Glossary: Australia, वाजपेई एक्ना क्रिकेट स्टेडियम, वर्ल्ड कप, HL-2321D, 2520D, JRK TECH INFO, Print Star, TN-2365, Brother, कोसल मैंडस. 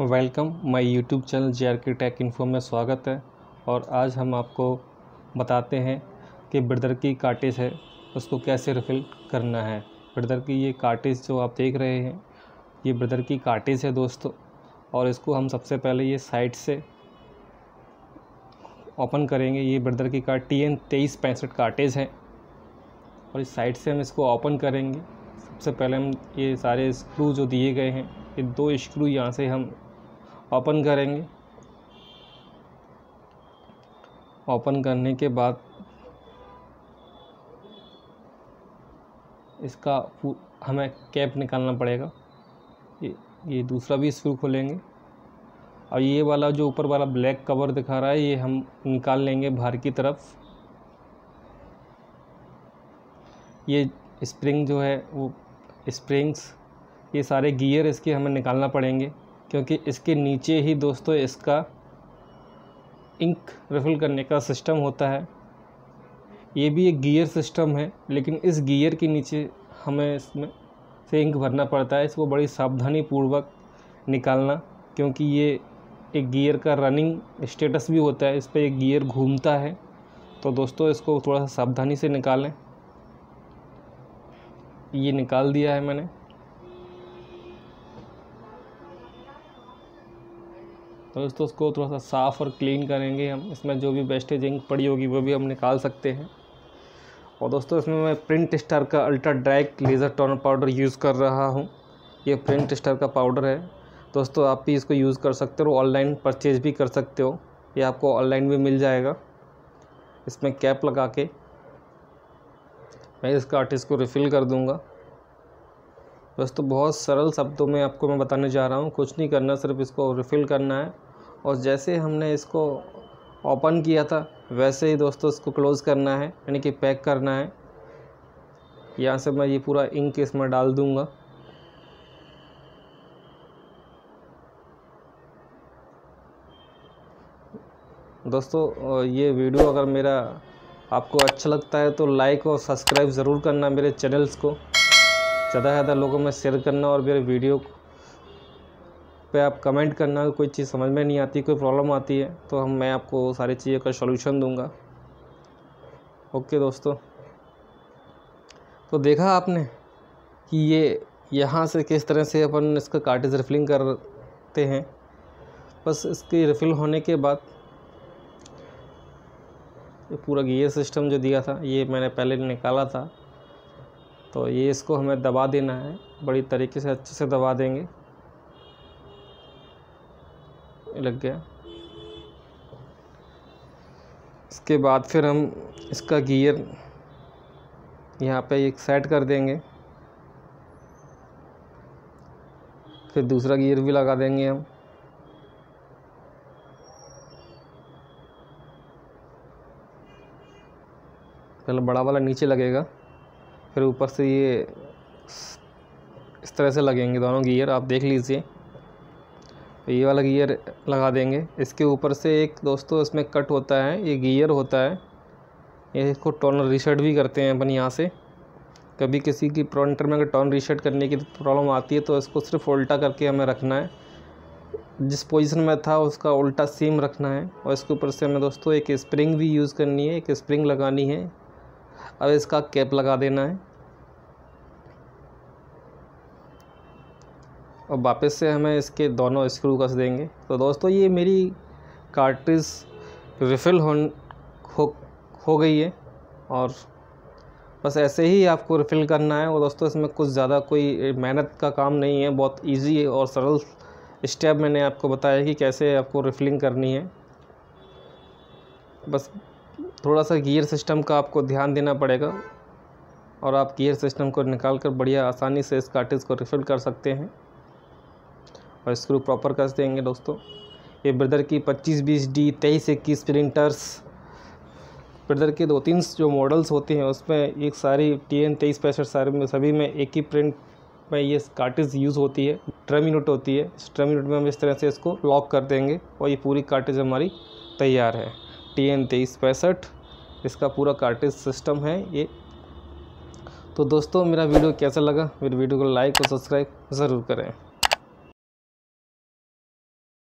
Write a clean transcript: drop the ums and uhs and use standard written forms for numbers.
Welcome my YouTube channel J R K tech info में स्वागत है। और आज हम आपको बताते हैं कि ब्रदर की कार्टेज है उसको कैसे रिफ़िल करना है। ब्रदर की ये कार्टेज जो आप देख रहे हैं ये ब्रदर की कार्टेज है दोस्तों। और इसको हम सबसे पहले ये साइड से ओपन करेंगे। ये ब्रदर की कार्ट TN-2365 कार्टेज है और इस साइड से हम इसको ओपन करेंगे। सबसे पहले हम ये सारे स्क्रू जो दिए गए हैं ये दो स्क्रू यहाँ से हम ओपन करेंगे। ओपन करने के बाद इसका हमें कैप निकालना पड़ेगा। ये दूसरा भी स्क्रू खोलेंगे और ये वाला जो ऊपर वाला ब्लैक कवर दिखा रहा है ये हम निकाल लेंगे बाहर की तरफ। ये स्प्रिंग जो है वो स्प्रिंग्स ये सारे गियर इसके हमें निकालना पड़ेंगे क्योंकि इसके नीचे ही दोस्तों इसका इंक रिफ़िल करने का सिस्टम होता है। ये भी एक गियर सिस्टम है लेकिन इस गियर के नीचे हमें इसमें से इंक भरना पड़ता है। इसको बड़ी सावधानी पूर्वक निकालना क्योंकि ये एक गियर का रनिंग स्टेटस भी होता है। इस पर एक गियर घूमता है तो दोस्तों इसको थोड़ा सा सावधानी से निकालें। ये निकाल दिया है मैंने। दोस्तों उसको थोड़ा सा साफ़ और क्लीन करेंगे हम। इसमें जो भी वेस्टेज इंक पड़ी होगी वो भी हम निकाल सकते हैं। और दोस्तों इसमें मैं प्रिंट स्टार का ultra dry laser toner powder use कर रहा हूँ। ये प्रिंट स्टार का पाउडर है दोस्तों, आप भी इसको यूज़ कर सकते हो, ऑनलाइन परचेज़ भी कर सकते हो। ये आपको ऑनलाइन भी मिल जाएगा। इसमें कैप लगा के मैं इस कार्टेज को रिफ़िल कर दूँगा। दोस्तों बहुत सरल शब्दों में आपको मैं बताने जा रहा हूँ, कुछ नहीं करना, सिर्फ इसको रिफ़िल करना है। और जैसे हमने इसको ओपन किया था वैसे ही दोस्तों इसको क्लोज़ करना है यानी कि पैक करना है। यहाँ से मैं ये पूरा इंक इसमें डाल दूँगा। दोस्तों ये वीडियो अगर मेरा आपको अच्छा लगता है तो लाइक और सब्सक्राइब ज़रूर करना मेरे चैनल्स को, ज़्यादा से ज़्यादा लोगों में शेयर करना। और मेरे वीडियो पे आप कमेंट करना, कोई चीज़ समझ में नहीं आती, कोई प्रॉब्लम आती है तो मैं आपको सारी चीज़ों का सॉल्यूशन दूंगा। ओके दोस्तों, तो देखा आपने कि ये यहाँ से किस तरह से अपन इसका कार्टेज रिफ़िलिंग करते हैं। बस इसकी रिफ़िल होने के बाद पूरा गियर सिस्टम जो दिया था ये मैंने पहले निकाला था तो ये इसको हमें दबा देना है, बड़ी तरीके से अच्छे से दबा देंगे। लग गया। इसके बाद फिर हम इसका गियर यहाँ पे एक सेट कर देंगे, फिर दूसरा गियर भी लगा देंगे हम। पहले बड़ा वाला नीचे लगेगा फिर ऊपर से ये इस तरह से लगेंगे दोनों गियर, आप देख लीजिए। ये वाला गियर लगा देंगे। इसके ऊपर से एक दोस्तों इसमें कट होता है, ये गियर होता है, ये इसको टोनर रीसेट भी करते हैं अपन यहाँ से। कभी किसी की प्रिंटर में अगर टोनर रीसेट करने की प्रॉब्लम आती है तो इसको सिर्फ उल्टा करके हमें रखना है, जिस पोजीशन में था उसका उल्टा सेम रखना है। और इसके ऊपर से हमें दोस्तों एक स्प्रिंग भी यूज़ करनी है, एक स्प्रिंग लगानी है। अब इसका कैप लगा देना है और वापस से हमें इसके दोनों स्क्रू कस देंगे। तो दोस्तों ये मेरी कार्ट्रिज रिफ़िल हो गई है। और बस ऐसे ही आपको रिफ़िल करना है। और दोस्तों इसमें कुछ ज़्यादा कोई मेहनत का काम नहीं है, बहुत इजी और सरल स्टेप मैंने आपको बताया कि कैसे आपको रिफ़िलिंग करनी है। बस थोड़ा सा गियर सिस्टम का आपको ध्यान देना पड़ेगा और आप गियर सिस्टम को निकाल कर बढ़िया आसानी से इस कार्टेज को रिफ़िल कर सकते हैं। और स्क्रू प्रॉपर कस देंगे दोस्तों। ये ब्रदर की 25-20D 23-21 प्रिंटर्स, ब्रदर के 2-3 जो मॉडल्स होते हैं उसमें एक सारी TN-2365 सारे में सभी में एक ही प्रिंट में ये कार्टेज यूज़ होती है। ड्रम यूनिट होती है, इस ड्रम यूनिट में हम इस तरह से इसको लॉक कर देंगे और ये पूरी कार्टेज हमारी तैयार है। TN-2365 इसका पूरा कार्टेज सिस्टम है ये। तो दोस्तों मेरा वीडियो कैसा लगा, मेरे वीडियो को लाइक और सब्सक्राइब ज़रूर करें।